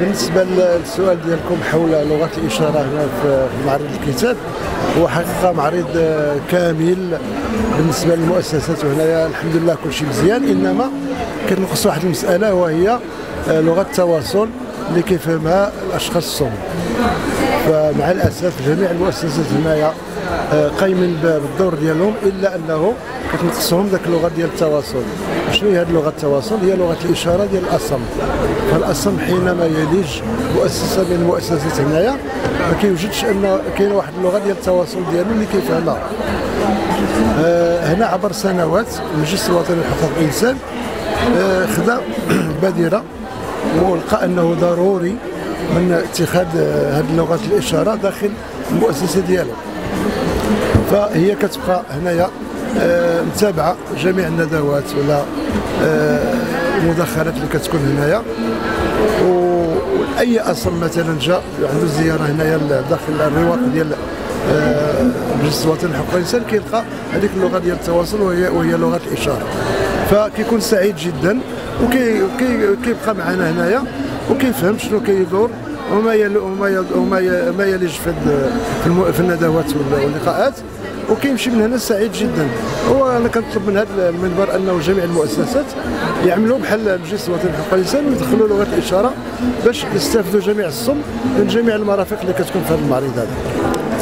بالنسبه للسؤال ديالكم حول لغه الاشاره هنا في معرض الكتاب، هو حقيقه معرض كامل بالنسبه للمؤسسات، وهنايا الحمد لله كل شيء مزيان، انما كنقص واحد المساله وهي لغه التواصل اللي كيفهمها الاشخاص الصم. فمع الاسف جميع المؤسسات هنايا قايمين بالدور ديالهم، الا انه كتنقصهم ذاك اللغه ديال التواصل. شنو هي هذه لغه التواصل؟ هي لغه الاشاره ديال الاصم. فالاصم حينما يلج مؤسسه من المؤسسات هنايا ما كيوجدش ان كاين واحد اللغه ديال التواصل ديالو اللي كيفهمها. هنا عبر سنوات المجلس الوطني لحقوق الانسان خدا بادره ولقى انه ضروري من اتخاذ هذه لغه الاشاره داخل المؤسسه ديالو. فهي كتبقى هنايا متابعه جميع الندوات ولا المداخلات اللي كتكون هنايا، واي اصم مثلا جا عنده زياره هنايا داخل الرواق ديال المجلس الوطني لحقوق الانسان كيلقى هذيك اللغه ديال التواصل وهي لغه الاشاره. فكيكون سعيد جدا وكيبقى معنا هنايا وكيفهم شنو كيدور وما يلج في الندوات واللقاءات، وكيمشي من هنا سعيد جدا. وانا كنطلب من هذا المنبر انه جميع المؤسسات يعملوا بحال المجلس الوطني لحقوق الانسان ويدخلوا لغه الاشاره باش يستافدوا جميع الصم من جميع المرافق اللي كتكون في هذا المعرض هذا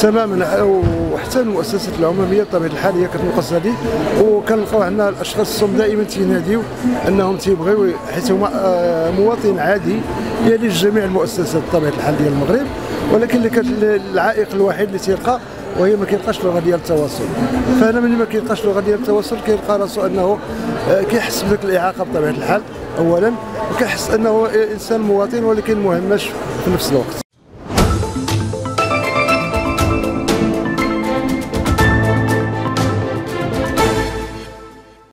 تماما. وحتى المؤسسات العموميه بطبيعه الحال هي كتنقص هذه، وكنلقاو عندنا الاشخاص الصم دائما تيناديو انهم تيبغيو، حيت هما مواطن عادي يلي جميع المؤسسات بطبيعه الحال ديال المغرب، ولكن العائق الوحيد اللي تيلقى وهي ما كيلقاش لغه ديال التواصل. فهنا ملي ما كيلقاش لغه ديال التواصل كيلقى راسو انه كيحس بديك الاعاقه بطبيعه الحال اولا، وكيحس انه انسان مواطن ولكن مهمش في نفس الوقت.